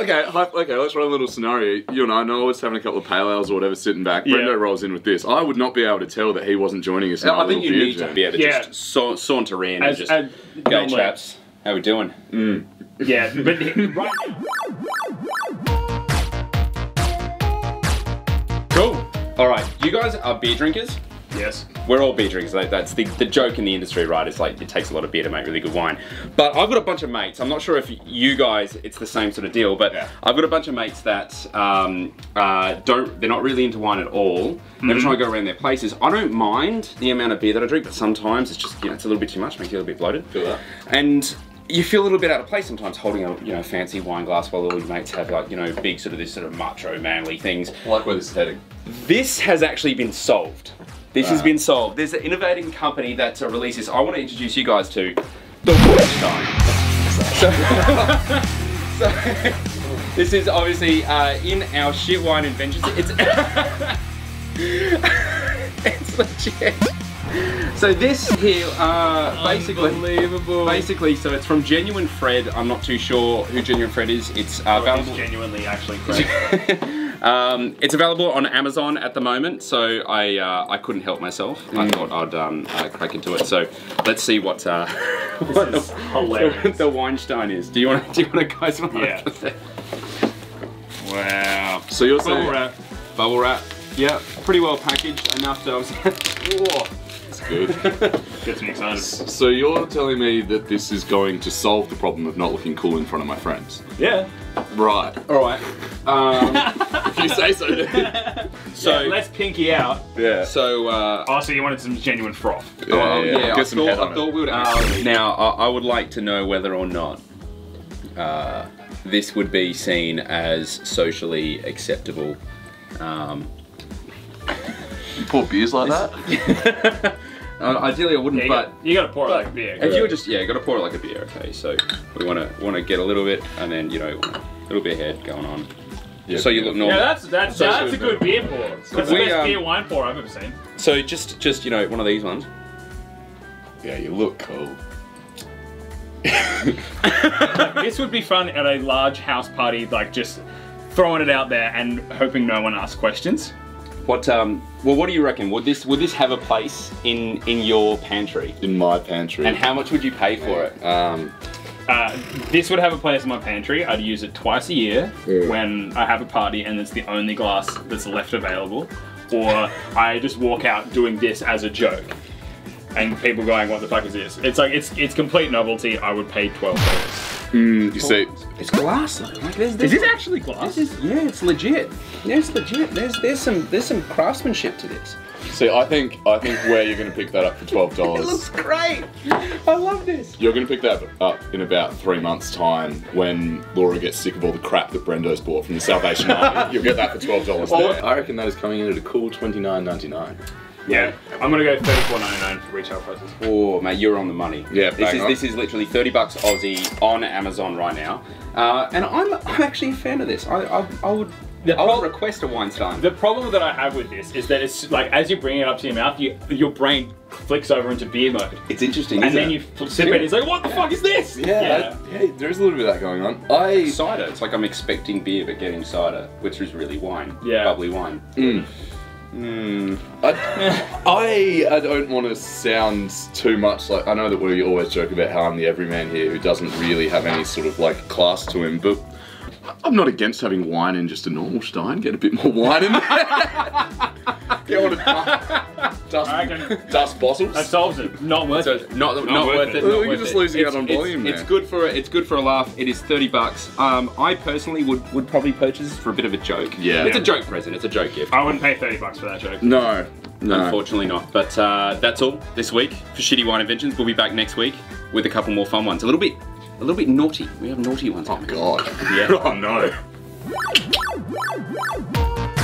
Okay, let's run a little scenario. You and I know it's having a couple of pale ales or whatever, sitting back. Yeah. Brendo rolls in with this. I would not be able to tell that he wasn't joining us. No, I think you need to be able to just saunter in and just go, chaps. How we doing? Mm. Yeah, but right now. Cool. All right, you guys are beer drinkers. Yes. We're all beer drinkers. That's the joke in the industry, right? It's like it takes a lot of beer to make really good wine. But I've got a bunch of mates. I'm not sure if you guys, it's the same sort of deal, but I've got a bunch of mates that they're not really into wine at all. Mm-hmm. Every time I go around their places, I don't mind the amount of beer that I drink, but sometimes it's just, you know, it's a little bit too much, makes you a little bit bloated. Feel that. And you feel a little bit out of place sometimes, holding a fancy wine glass while all your mates have like big sort of macho manly things. I like where this is heading. This has actually been solved. This has been solved. There's an innovating company that releases. I want to introduce you guys to the WineStein. So this is obviously in our shit wine inventions. It's it's legit. So this here, basically, so it's from Genuine Fred. I'm not too sure who Genuine Fred is. It's available. It's genuinely actually Fred. It's available on Amazon at the moment. So I couldn't help myself. Mm. I thought I'd crack into it. So let's see what what is the WineStein is. Do you guys want yeah. to? Wow. So you're saying bubble wrap. Yeah, pretty well packaged enough to. That's good. Gets me excited. So you're telling me that this is going to solve the problem of not looking cool in front of my friends? Yeah. Right. All right. If you say so. So yeah, let's pinky out. Yeah. So. So you wanted some genuine froth? Yeah. I thought we would. Now I would like to know whether or not this would be seen as socially acceptable. You pour beers like that? Ideally, I wouldn't, but you gotta pour it like a beer. If you were just, yeah, you gotta pour it like a beer. Okay, so we wanna get a little bit, and then a little bit of head going on, so you look normal. Yeah, that's a good beer pour. That's the best beer wine pour I've ever seen. So just one of these ones. Yeah, you look cool. This would be fun at a large house party, like just throwing it out there and hoping no one asks questions. What do you reckon? Would this have a place in your pantry? In my pantry. And how much would you pay for it? This would have a place in my pantry. I'd use it twice a year when I have a party and it's the only glass that's left available. Or I just walk out doing this as a joke. And people going, what the fuck is this? It's like, it's complete novelty. I would pay $12. Mm, you see, it's glass though. Like, is this actually glass? This is, yeah, it's legit. Yeah, it's legit. There's some craftsmanship to this. See, I think where you're going to pick that up for $12. It looks great. I love this. You're going to pick that up in about 3 months' time when Laura gets sick of all the crap that Brendo's bought from the Salvation Army. You'll get that for $12. There. I reckon that is coming in at a cool $29.99. Yeah, I'm gonna go $34.99 for retail prices. Oh mate, you're on the money. Yeah, this is literally $30 Aussie on Amazon right now, and I'm actually a fan of this. I would request a WineStein. The problem that I have with this is that it's like, as you bring it up to your mouth, your brain flicks over into beer mode. It's interesting, and then you sip it. And it's like, what the fuck is this? Yeah, there is a little bit of that going on. Cider. It's like I'm expecting beer but getting cider, which is really wine. Yeah, bubbly wine. Mm. Mm. I don't want to sound too much like, I know that we always joke about how I'm the everyman here who doesn't really have any sort of like class to him, but I'm not against having wine in just a normal stein. Get a bit more wine in there. Get one of dust bottles. That solves it. Not worth it. Not worth it. We're just losing out on volume there. It's good for a laugh. It is $30. I personally would probably purchase for a bit of a joke. Yeah. It's a joke present. It's a joke gift. I wouldn't pay $30 for that joke. No. No. Unfortunately not. But that's all this week for Shitty Wine Inventions. We'll be back next week with a couple more fun ones. A little bit naughty. We have naughty ones. Oh god. Yeah. Oh no.